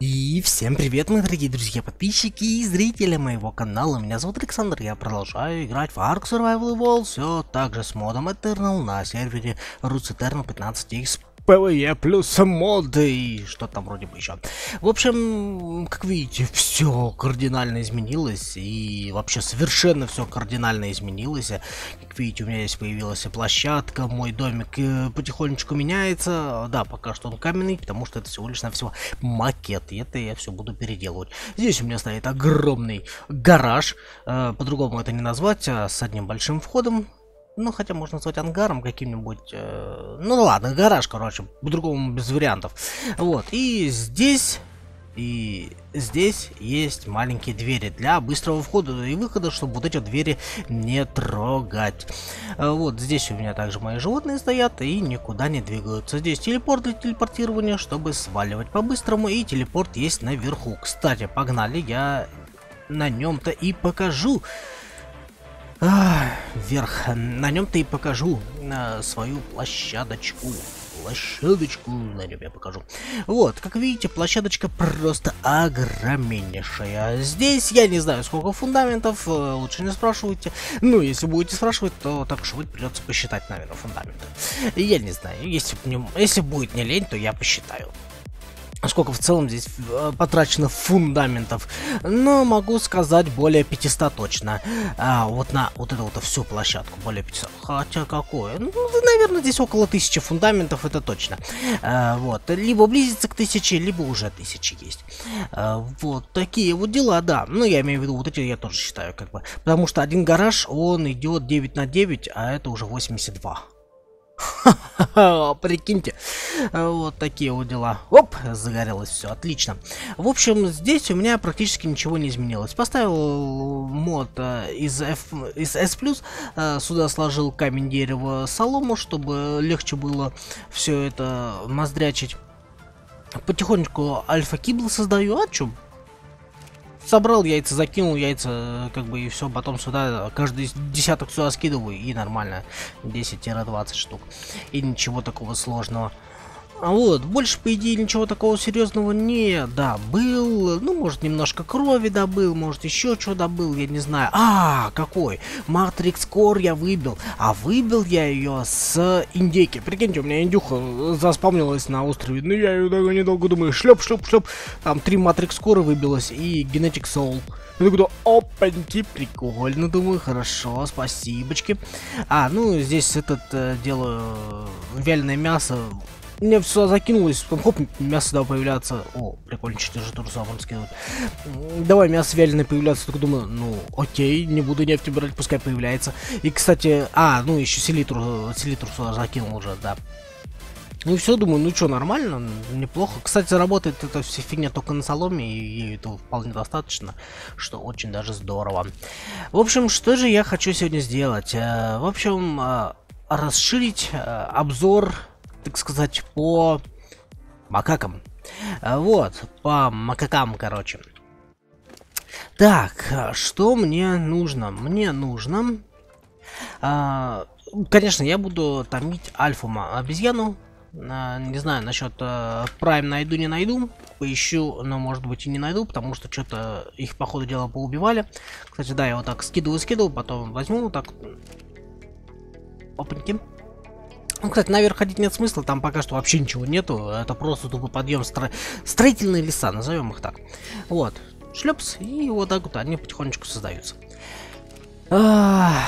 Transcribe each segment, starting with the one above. И всем привет, мои дорогие друзья, подписчики и зрители моего канала. Меня зовут Александр, я продолжаю играть в Ark Survival Evolved, все так же с модом Eternal на сервере Eternal 15x. PvE плюс моды и что там вроде бы еще. В общем, как видите, все кардинально изменилось. И вообще совершенно все кардинально изменилось. Как видите, у меня здесь появилась площадка. Мой домик потихонечку меняется. Да, пока что он каменный, потому что это всего лишь навсего макет. И это я все буду переделывать. Здесь у меня стоит огромный гараж. По-другому это не назвать, а с одним большим входом. Ну, хотя можно назвать ангаром каким-нибудь. Ну ладно, гараж, короче, по-другому без вариантов. Вот, и здесь есть маленькие двери для быстрого входа и выхода, чтобы вот эти двери не трогать. Вот здесь у меня также мои животные стоят и никуда не двигаются. Здесь телепорт для телепортирования, чтобы сваливать по-быстрому, и телепорт есть наверху. Кстати, погнали, я на нем-то и покажу. Вверх. На нем-то и покажу свою площадочку. Площадочку на нем я покажу. Вот, как видите, площадочка просто огромнейшая. Здесь я не знаю, сколько фундаментов, лучше не спрашивайте. Ну, если будете спрашивать, то так уж придется посчитать, наверное, фундаменты. Я не знаю, если будет не лень, то я посчитаю, сколько в целом здесь потрачено фундаментов. Но могу сказать, более 500 точно. Вот на вот эту вот всю площадку более 500. Хотя какое? Ну, наверное, здесь около 1000 фундаментов, это точно. Вот. Либо близится к 1000, либо уже 1000 есть. Вот такие вот дела, да. Ну, я имею в виду, вот эти я тоже считаю, как бы. Потому что один гараж, он идет 9 на 9, а это уже 82. Прикиньте, вот такие вот дела. Оп, загорелось все, отлично. В общем, здесь у меня практически ничего не изменилось. Поставил мод из S+, сюда сложил камень, дерево, солому, чтобы легче было все это моздрячить. Потихонечку альфа-кибл создаю, а чё? Собрал яйца, закинул яйца, как бы, и все, потом сюда, каждый десяток сюда скидываю, и нормально, 10-20 штук, и ничего такого сложного. Вот, больше, по идее, ничего такого серьезного не добыл. Ну, может, немножко крови добыл, может, еще что добыл, я не знаю. Какой? Матрикс Кор я выбил. А выбил я ее с индейки. Прикиньте, у меня индюха заспавнилась на острове. Ну, я ее недолго думаю. Шлеп. Там 3 Матрикс Кора выбилось и Генетик Соул. Я такой, опаньки, прикольно, думаю, хорошо, спасибочки. Ну, здесь делаю вяленое мясо. Мне все закинулось, там хоп, мясо давай появляться. О, прикольно, что же тоже вам скидывают. Давай мясо вяленое появляться. Только думаю, ну окей, не буду нефти брать, пускай появляется. И, кстати, ну еще селитру сюда закинул уже, да. Ну все, думаю, ну что, нормально, неплохо. Кстати, работает эта вся фигня только на соломе, и ей этого вполне достаточно, что очень даже здорово. В общем, что же я хочу сегодня сделать? В общем, расширить обзор, так сказать, по макакам. Вот, по макакам, короче. Так, что мне нужно? Мне нужно... конечно, я буду томить альфа-обезьяну. Не знаю, насчет прайм найду, не найду. Поищу, но, может быть, и не найду, потому что что-то их, по ходу дела, поубивали. Кстати, да, я вот так скидываю, потом возьму вот так. Опаньки. Ну, кстати, наверх ходить нет смысла, там пока что вообще ничего нету, это просто тупо подъем строительные леса, назовем их так. Вот, шлепс, и вот так вот они потихонечку создаются. Что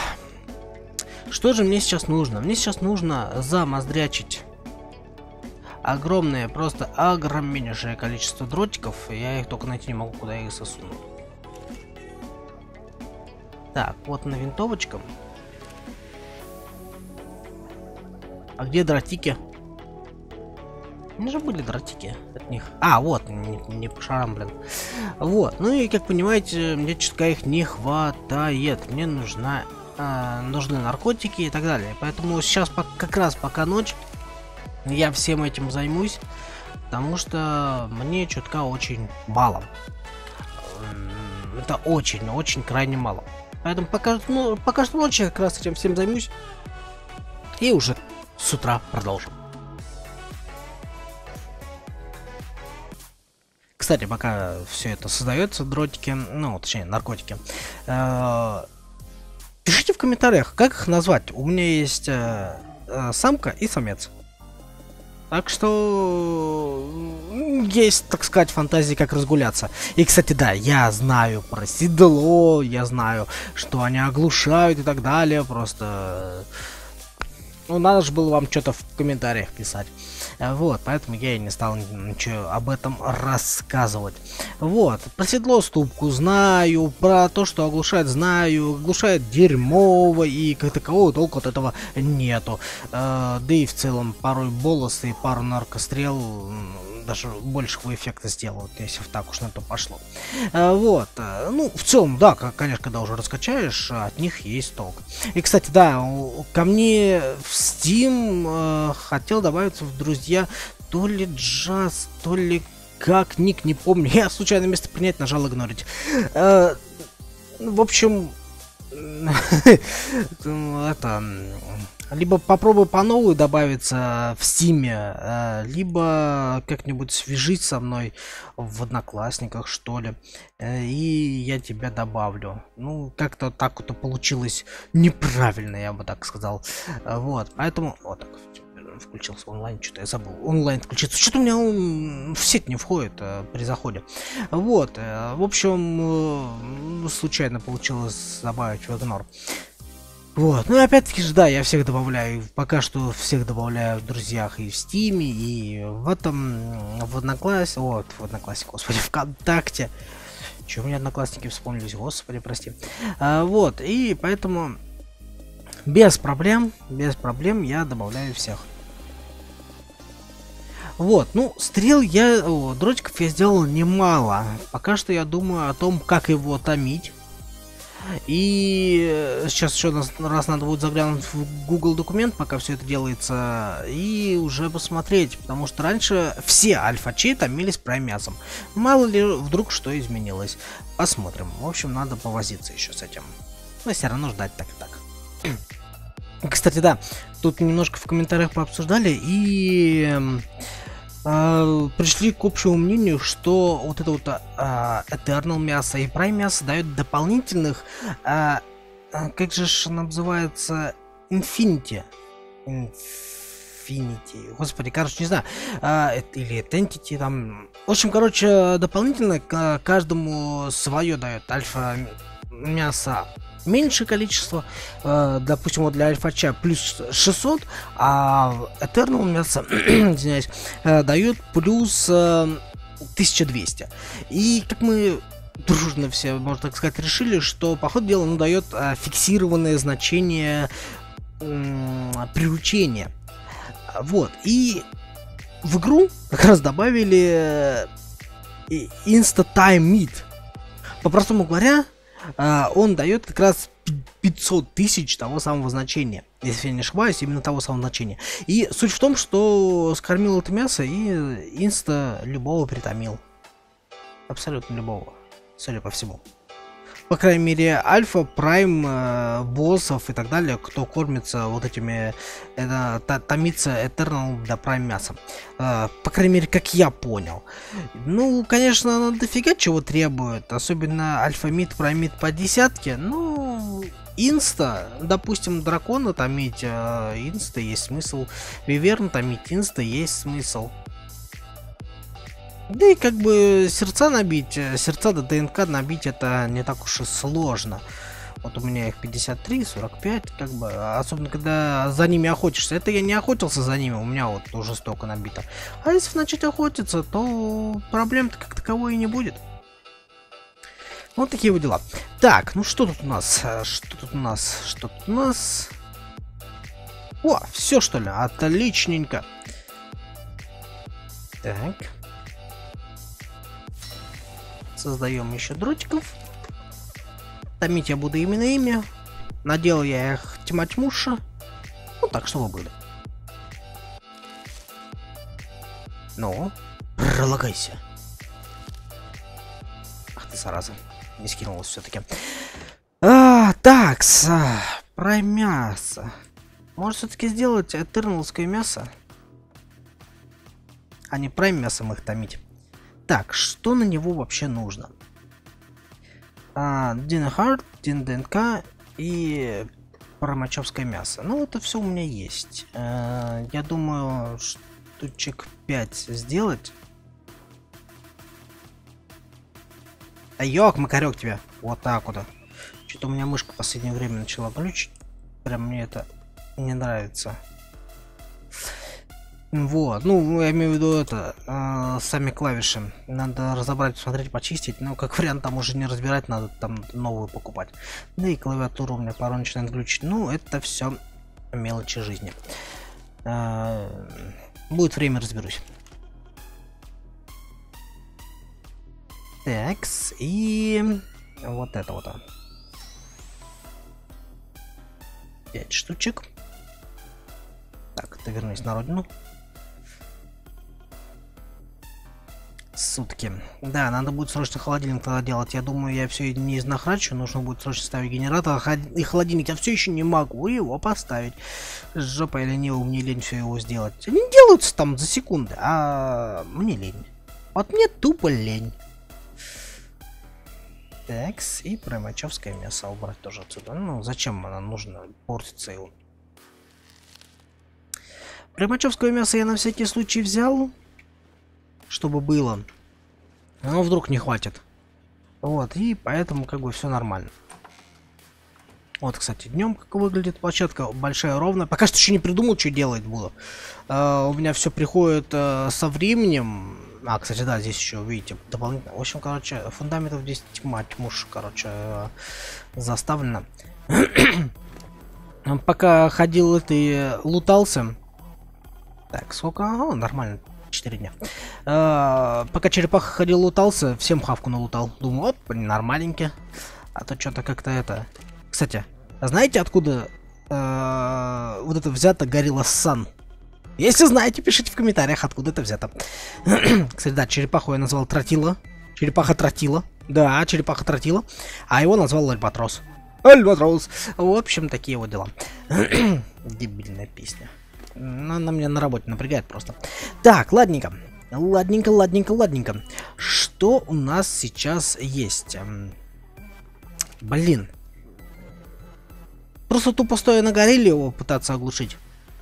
же мне сейчас нужно? Мне сейчас нужно замоздрячить огромное, просто огромнейшее количество дротиков, я их только найти не могу, куда я их засуну. Так, вот на винтовочках. А где дротики? У меня же были дротики от них. Вот, не по шарам, блин. Вот, ну и, как понимаете, мне чутка их не хватает. Мне нужны наркотики и так далее. Поэтому сейчас, как раз пока ночь, я всем этим займусь. Потому что мне чутка очень мало. Это очень крайне мало. Поэтому пока что ночью я как раз этим всем займусь. И уже с утра продолжим. Кстати, пока все это создается, дротики, ну, точнее, наркотики, пишите в комментариях, как их назвать. У меня есть самка и самец. Так что есть, так сказать, фантазии, как разгуляться. И, кстати, да, я знаю про седло, я знаю, что они оглушают и так далее. Просто, ну, надо же было вам что-то в комментариях писать. Вот, поэтому я и не стал ничего об этом рассказывать. Вот, про седло ступку знаю, про то, что оглушает, знаю. Оглушает дерьмово, и как такового толку от этого нету. Да и в целом порой болосы и пару наркострел даже большего эффекта сделают, если так уж на то пошло. Вот, ну, в целом, да, конечно, когда уже раскачаешь, от них есть толк. И, кстати, да, ко мне в Steam хотел добавиться в друзья то ли Джаз, то ли как, ник не помню. Я случайно вместо принять нажал игнорить. В общем, это... Либо попробую по новую добавиться в Steam, либо как-нибудь свяжись со мной в Одноклассниках, что ли, и я тебя добавлю. Ну, как-то так вот получилось неправильно, я бы так сказал. Вот, поэтому... Вот так, включился онлайн, что-то я забыл. Онлайн включиться. Что-то у меня он в сеть не входит при заходе. Вот, в общем, случайно получилось добавить в игнор. Вот, ну и опять-таки же, да, я всех добавляю, пока что всех добавляю в друзьях и в Стиме, и в этом, в Одноклассниках, вот, в Одноклассниках, господи, ВКонтакте, чё, у меня Одноклассники вспомнились, господи, прости, вот, и поэтому без проблем я добавляю всех. Вот, ну, дротиков я сделал немало, пока что я думаю о том, как его томить. И сейчас еще раз надо будет заглянуть в Google документ, пока все это делается, и уже посмотреть, потому что раньше все альфа-чей томились праймясом. Мало ли вдруг что изменилось. Посмотрим. В общем, надо повозиться еще с этим. Но все равно ждать так и так. Кстати, да, тут немножко в комментариях пообсуждали и... пришли к общему мнению, что вот это вот Eternal мясо и Prime мясо дают дополнительных, как же она называется, Infinity, господи, короче, не знаю, или Identity там, в общем, короче, дополнительно к каждому свое дает. Альфа мясо меньшее количество, допустим, вот для альфа-чая плюс 600, а Eternal мясо, извиняюсь, дают плюс 1200. И как мы дружно все, можно так сказать, решили, что, по ходу дела, оно дает фиксированное значение приручения. Вот, и в игру как раз добавили Insta-Time Meat. По-простому говоря, он дает как раз 500 тысяч того самого значения, если я не ошибаюсь, именно того самого значения. И суть в том, что скормил это мясо и инста любого притомил. Абсолютно любого, судя по всему. По крайней мере, альфа, прайм, боссов и так далее, кто кормится вот этими, томится Этернал для прайм мясом. По крайней мере, как я понял. Ну, конечно, она дофига чего требует, особенно альфа-мид, прайм-мид по десятке. Ну, инста, допустим, дракона томить, инста есть смысл. Виверн томить, инста есть смысл. Да и как бы сердца набить, сердца до ДНК набить, это не так уж и сложно. Вот у меня их 53, 45, как бы, особенно когда за ними охотишься. Это я не охотился за ними, у меня вот уже столько набито. А если начать охотиться, то проблем-то как таковой и не будет. Вот такие вот дела. Так, ну что тут у нас? О, все что ли? Отличненько. Так. Создаем еще дротиков. Томить я буду именно ими. Надел я их тьма-тьмуша. Вот так, чтобы были. Ну, пролагайся. Ах ты, зараза. Не скинулась все-таки. Такс. Про мясо. Может, все-таки сделать этерналское мясо? А не прайм мясом их томить. Так, что на него вообще нужно? Динхард, ДНК и промачевское мясо. Ну, это все у меня есть. Я думаю, штучек 5 сделать. А ёк, макарёк тебя. Вот так вот. Что-то у меня мышка в последнее время начала глючить. Прям мне это не нравится. Вот, ну я имею в виду это, сами клавиши. Надо разобрать, посмотреть, почистить. Но как вариант там уже не разбирать, надо там новую покупать. Да и клавиатуру у меня порой начинает глючить. Ну это все мелочи жизни. Будет время, разберусь. Такс, и вот это вот. 5 штучек. Так, это вернусь на родину. Сутки. Да, надо будет срочно холодильник тогда делать. Я думаю, я все не изнахрачу. Нужно будет срочно ставить генератор и холодильник. Я все еще не могу его поставить. Жопа, я ленивый, мне лень все его сделать. Они делаются там за секунды, а мне лень. Вот мне тупо лень. Такс, и промачевское мясо убрать тоже отсюда. Ну, зачем она нужна? Портится его. Промачевское мясо я на всякий случай взял, чтобы было. Но вдруг не хватит. Вот, и поэтому как бы все нормально. Вот, кстати, днем как выглядит площадка. Большая, ровная. Пока что еще не придумал, что делать буду. У меня все приходит со временем. А, кстати, да, здесь еще, видите, дополнительно. В общем, короче, фундаментов здесь тьма, тьмуш, короче, заставлено. Пока ходил и лутался. Так, сколько? О, нормально, 4 дня. Пока черепаха ходил, лутался, всем хавку налутал. Думаю, оп, нормальненько. А то что-то как-то это... Кстати, знаете, откуда вот это взято Горилла Сан? Если знаете, пишите в комментариях, откуда это взято. Кстати, да, черепаху я назвал Тратило. Черепаха Тратило. Да, черепаха Тратило. А его назвал Альпатрос. Альпатрос. В общем, такие вот дела. Дебильная песня. Она меня на работе напрягает просто. Так, ладненько. Ладненько, ладненько, ладненько. Что у нас сейчас есть? Блин. Просто тупо стоя на горилле его пытаться оглушить.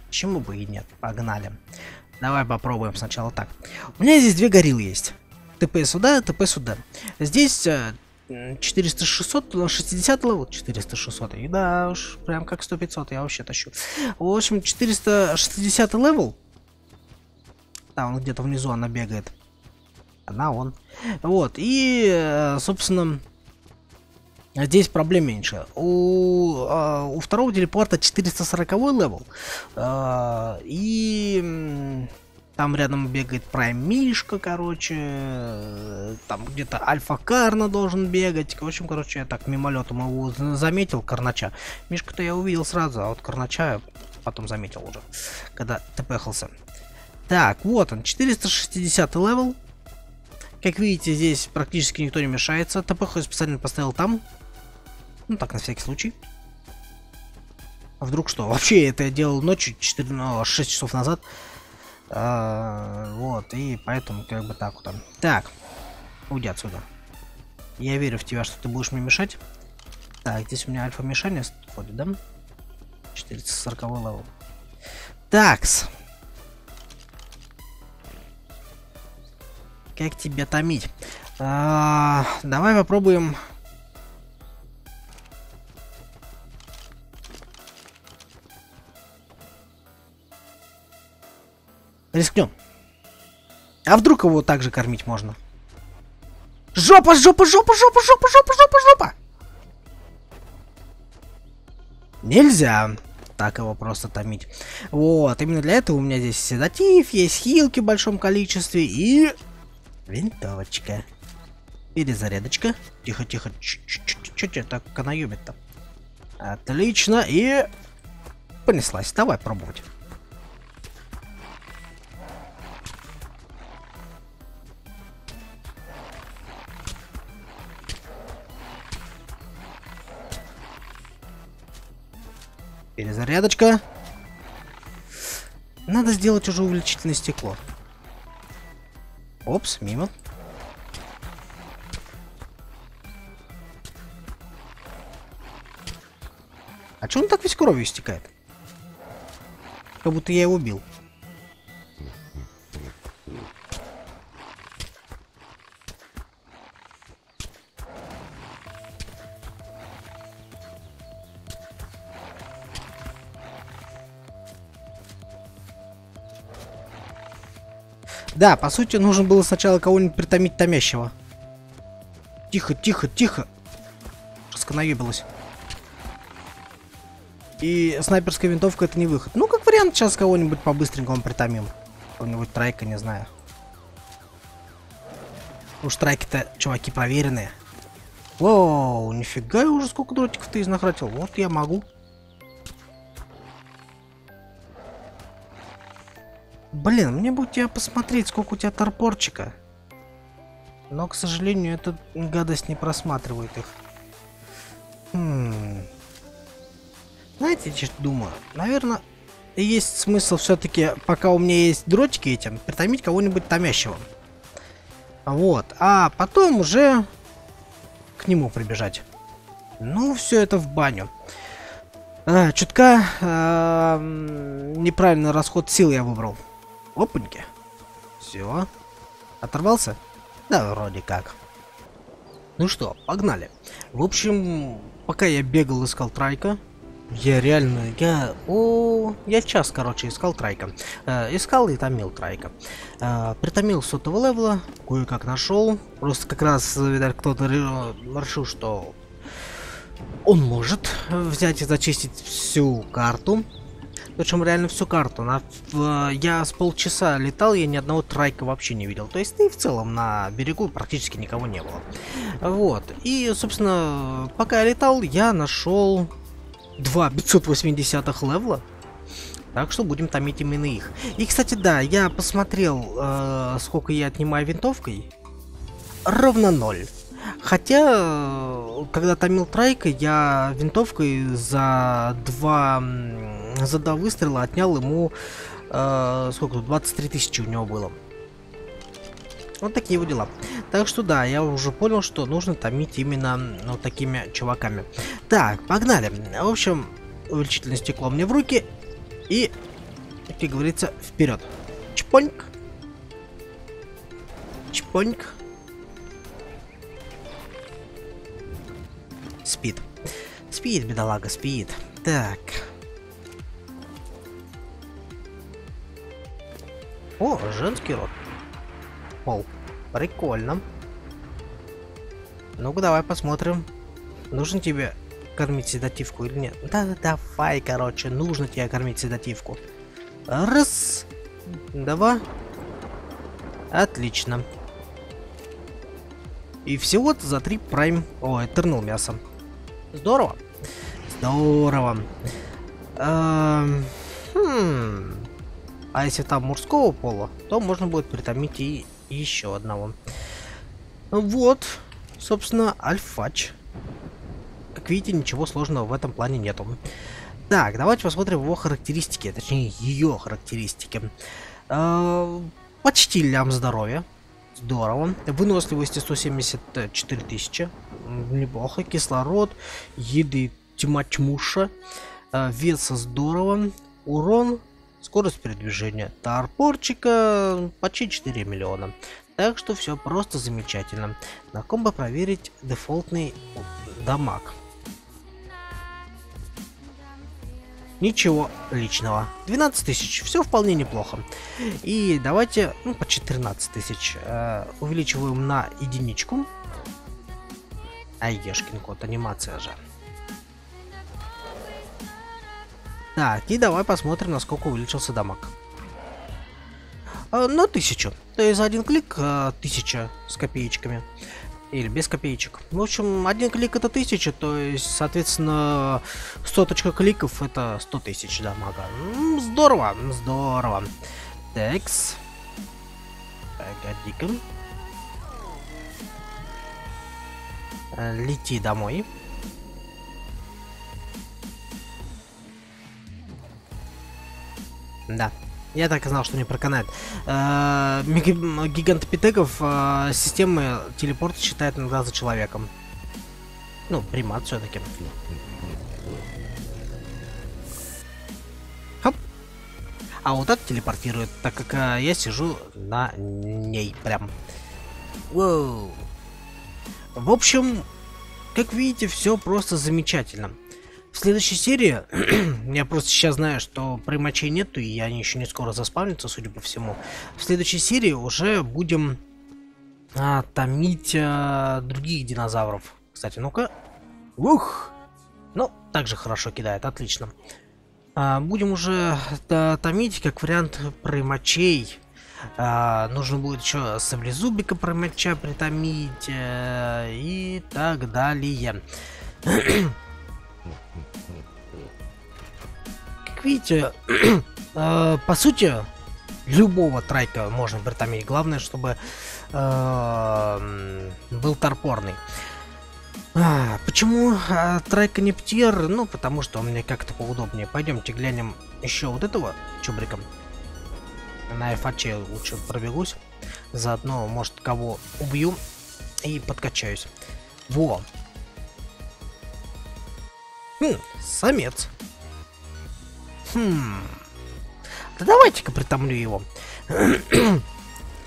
Почему бы и нет? Погнали. Давай попробуем сначала так. У меня здесь 2 гориллы есть. ТП сюда, ТП сюда. Здесь 400-600, 60 левел, 400-600. И да уж, прям как 100-500, я вообще тащу. В общем, 460 левел. Там где-то внизу она бегает. Она, он. Вот, и, собственно... Здесь проблем меньше. У второго телепорта 440 левел. И там рядом бегает праймишка, короче. Там где-то альфа-карна должен бегать. В общем, короче, я так мимолетом его заметил, карнача. Мишку-то я увидел сразу, а вот карнача потом заметил уже, когда тпхался. Так, вот он, 460 левел. Как видите, здесь практически никто не мешается. ТПХ я специально поставил там. Ну так, на всякий случай. А вдруг что? Вообще, это я делал ночью, 6 часов назад. Вот, и поэтому как бы так вот. Так, уйди отсюда. Я верю в тебя, что ты будешь мне мешать. Так, здесь у меня альфа-мешание входит, да? 440 левел. Такс. Как тебя томить? Давай попробуем. Рискнем. А вдруг его также кормить можно? Жопа, жопа, жопа, жопа, жопа, жопа, жопа, жопа. Нельзя так его просто томить. Вот, именно для этого у меня здесь седатив, есть хилки в большом количестве и... Винтовочка. Перезарядочка. Тихо, тихо. Че тебя так канаюбит-то? Отлично. И понеслась. Давай пробовать. Перезарядочка. Надо сделать уже увеличительное стекло. Опс, мимо. А че он так весь кровью истекает? Как будто я его убил. Да, по сути, нужно было сначала кого-нибудь притомить томящего. Тихо, тихо, тихо. Сконаебилось. И снайперская винтовка — это не выход. Ну, как вариант, сейчас кого-нибудь по-быстренькому притомим. Кого-нибудь трайка, не знаю. Уж трайки-то, чуваки, проверенные. Воу, нифига, уже сколько дротиков ты изнахратил. Вот я могу. Блин, мне бы у тебя посмотреть, сколько у тебя торпорчика. Но, к сожалению, эта гадость не просматривает их. Знаете, я думаю, наверное, есть смысл все-таки, пока у меня есть дротики этим, притомить кого-нибудь томящего. Вот, а потом уже к нему прибежать. Ну, все это в баню. Чутка неправильный расход сил я выбрал. Опаньки. Все. Оторвался? Да, вроде как. Ну что, погнали. В общем, пока я бегал, искал трайка. Я реально, я час, короче, искал трайка. Искал и томил трайка. Притомил сотого левела. Кое-как нашел. Просто как раз, видать, кто-то решил, что он может взять и зачистить всю карту. Причем реально всю карту. Я с полчаса летал, я ни одного трайка вообще не видел. То есть, и в целом на берегу практически никого не было. Вот. И, собственно, пока я летал, я нашел 2 580-х левла. Так что будем томить именно их. И, кстати, да, я посмотрел, сколько я отнимаю винтовкой. Ровно 0. Хотя, когда томил трайка, я винтовкой за два выстрела отнял ему, сколько тут, 23 тысячи у него было. Вот такие вот дела. Так что да, я уже понял, что нужно томить именно вот такими чуваками. Так, погнали. В общем, увеличительное стекло мне в руки. И, как говорится, вперед. Чпоньк. Чпоньк. Спит. Спит, бедолага, спит. Так. О, женский рот. Пол. Прикольно. Ну-ка, давай посмотрим. Нужно тебе кормить седативку или нет? Да, давай, короче, нужно тебе кормить седативку. Раз. Два. Отлично. И всего-то за 3 прайм. О, Eternal мясо. Здорово. Здорово. А если там мужского пола, то можно будет притомить и еще одного. Вот, собственно, альфач. Как видите, ничего сложного в этом плане нету. Так, давайте посмотрим его характеристики, точнее ее характеристики. Почти лям здоровья. Здорово. Выносливости 174 тысячи. Неплохо. Кислород, еды тьма тьмуша. Веса здорово. Урон. Скорость передвижения торпорчика почти 4 миллиона. Так что все просто замечательно. На комбо проверить дефолтный дамаг. Ничего личного. 12 тысяч. Все вполне неплохо. И давайте, ну, по 14 тысяч. Увеличиваем на единичку. Ай, ешкин кот, анимация же. Так, и давай посмотрим, насколько увеличился дамаг. На 1000. То есть за один клик 1000 с копеечками. Или без копеечек. В общем, один клик — это 1000, то есть, соответственно, 100 кликов — это 100 тысяч дамага. Здорово, здорово. Текс. Погоди-ка. Лети домой. Да, я так и знал, что не проканает. Гигантопитеков система телепорта считает иногда за человеком. Ну, примат все-таки. А вот это телепортирует, так как я сижу на ней прям. Воу. В общем, как видите, все просто замечательно. В следующей серии, я просто сейчас знаю, что примачей нету, и они еще не скоро заспавнятся, судя по всему. В следующей серии уже будем томить других динозавров. Кстати, ну-ка. Ух! Ну, также хорошо кидает, отлично. Будем уже томить, как вариант, примачей. Нужно будет еще саблезубика примача притомить и так далее. Как видите, по сути, любого трайка можно притомить. Главное, чтобы был торпорный. Почему трайка не птер? Ну, потому что мне как-то поудобнее. Пойдемте глянем еще вот этого чубрика. На ФАЧ лучше пробегусь. Заодно, может, кого убью и подкачаюсь. Во! Самец. Да давайте-ка притомлю его.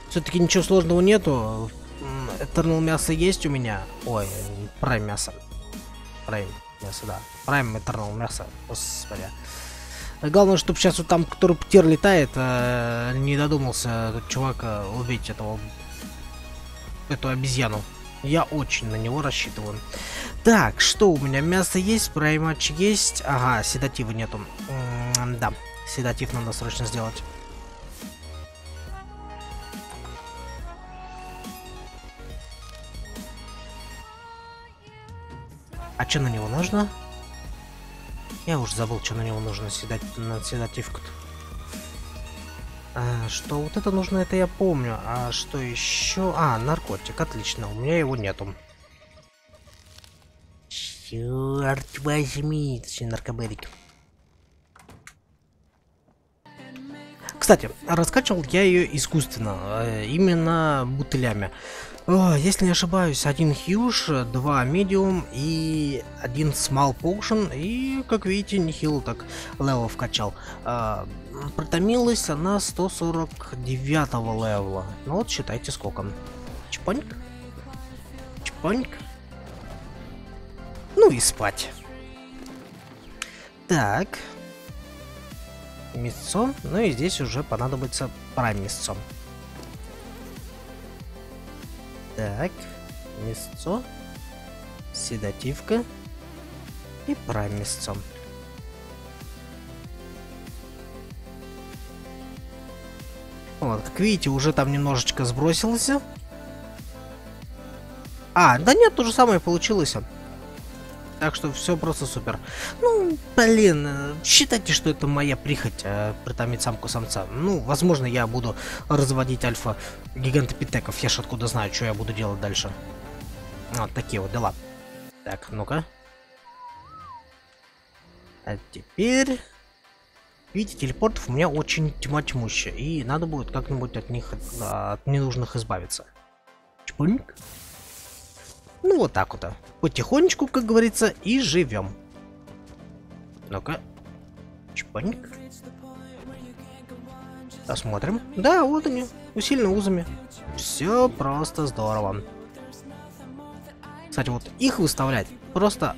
Все-таки ничего сложного нету. Eternal мясо есть у меня. Ой, прайм мясо. Прайм мясо, да. Прайм Eternal мясо. Господи. Главное, чтобы сейчас вот там, который птер летает, не додумался этот чувак убить эту обезьяну. Я очень на него рассчитываю. Так, что у меня? Мясо есть, праймач есть. Ага, седатива нету. Да, седатив надо срочно сделать. А что на него нужно? Я уже забыл, что на него нужно седативку-то. Что вот это нужно, это я помню. А что еще? А, наркотик, отлично, у меня его нету. Черт возьми, точнее, наркобарик. Кстати, раскачивал я ее искусственно, именно бутылями. Если не ошибаюсь, 1 хьюж, 2 медиум и 1 смал поушен. И, как видите, нехило так левел вкачал. Протомилась она 149 левела. Ну вот, считайте сколько. Чпоньк. Чпоньк. Ну и спать. Так. Мясо. Ну и здесь уже понадобится промясо. Так, мясцо, седативка и промясцо. Вот, как видите, уже там немножечко сбросился. А, да нет, то же самое получилось. Так что все просто супер. Ну, блин, считайте, что это моя прихоть притомить самку самца. Ну, возможно, я буду разводить альфа гигантопитеков. Я ж откуда знаю, что я буду делать дальше. Вот такие вот дела. Так, ну-ка. А теперь... Видите, телепортов у меня очень тьма тьмущая. И надо будет как-нибудь от них, от ненужных избавиться. Чпуньк. Ну вот так вот. Потихонечку, как говорится, и живем. Ну-ка. Чпаник. Посмотрим. Да, вот они. Усилены узами. Все просто здорово. Кстати, вот их выставлять просто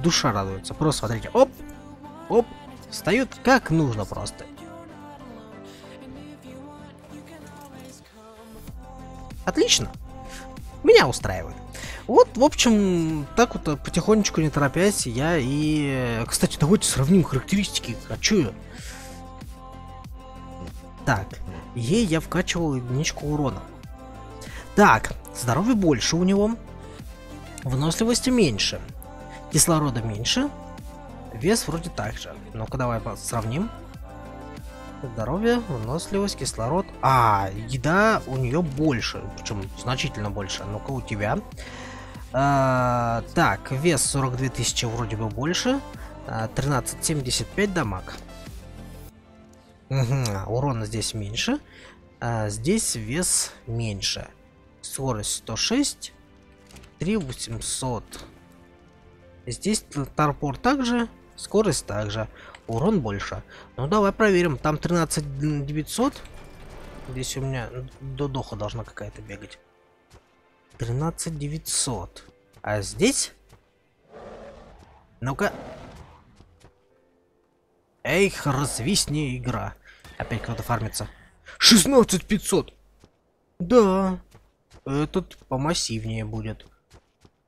душа радуется. Просто смотрите. Оп. Оп. Встают как нужно просто. Отлично. Меня устраивает. Вот, в общем, так вот, потихонечку, не торопясь, я и... Кстати, давайте сравним характеристики. Хочу. Так, ей я вкачивал единичку урона. Так, здоровья больше у него. Выносливости меньше. Кислорода меньше. Вес вроде так же. Ну-ка, давай сравним. Здоровье, выносливость, кислород. А, еда у нее больше. Причем значительно больше. Ну-ка, у тебя. Так, вес 42 тысячи вроде бы больше. 13,75 дамаг. Угу, урона здесь меньше. Здесь вес меньше. Скорость 106. 3800. Здесь торпор также. Скорость также. Урон больше. Ну давай проверим. Там 13900. Здесь у меня додоха должна какая-то бегать. 13900. А здесь? Ну-ка. Эйх, развисни игра. Опять кто-то фармится. 16500. Да. Этот помассивнее будет.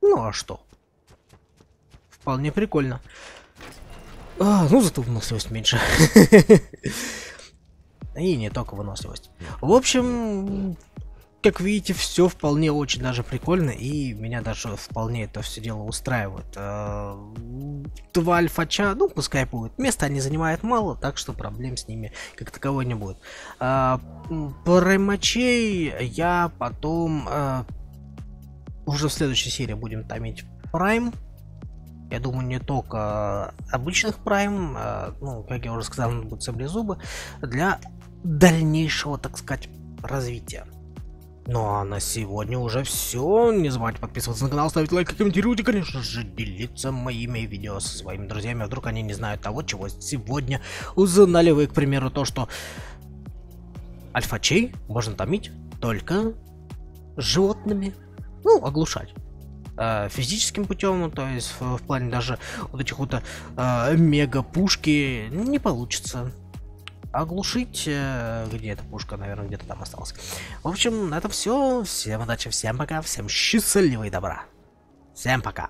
Ну а что? Вполне прикольно. А, ну зато выносливость меньше. И не только выносливость. В общем, как видите, все вполне очень даже прикольно. И меня даже вполне это все дело устраивает. Два альфача, ну пускай будет. Места они занимают мало, так что проблем с ними как таковой не будет. Про матчей я потом... Уже в следующей серии будем томить прайм. Я думаю, не только обычных прайм. Ну, как я уже сказал, надо будет саблезубы. Для дальнейшего, так сказать, развития. Ну а на сегодня уже все. Не забывайте подписываться на канал, ставить лайк, комментировать и, конечно же, делиться моими видео со своими друзьями. А вдруг они не знают того, чего сегодня узнали вы, к примеру, то, что альфачей можно томить только животными. Ну, оглушать. Физическим путем, то есть в плане даже вот этих вот мега-пушки не получится. Оглушить, где эта пушка, наверное, где-то там осталась. В общем, это все. Всем удачи, всем пока, всем счастливого и добра. Всем пока.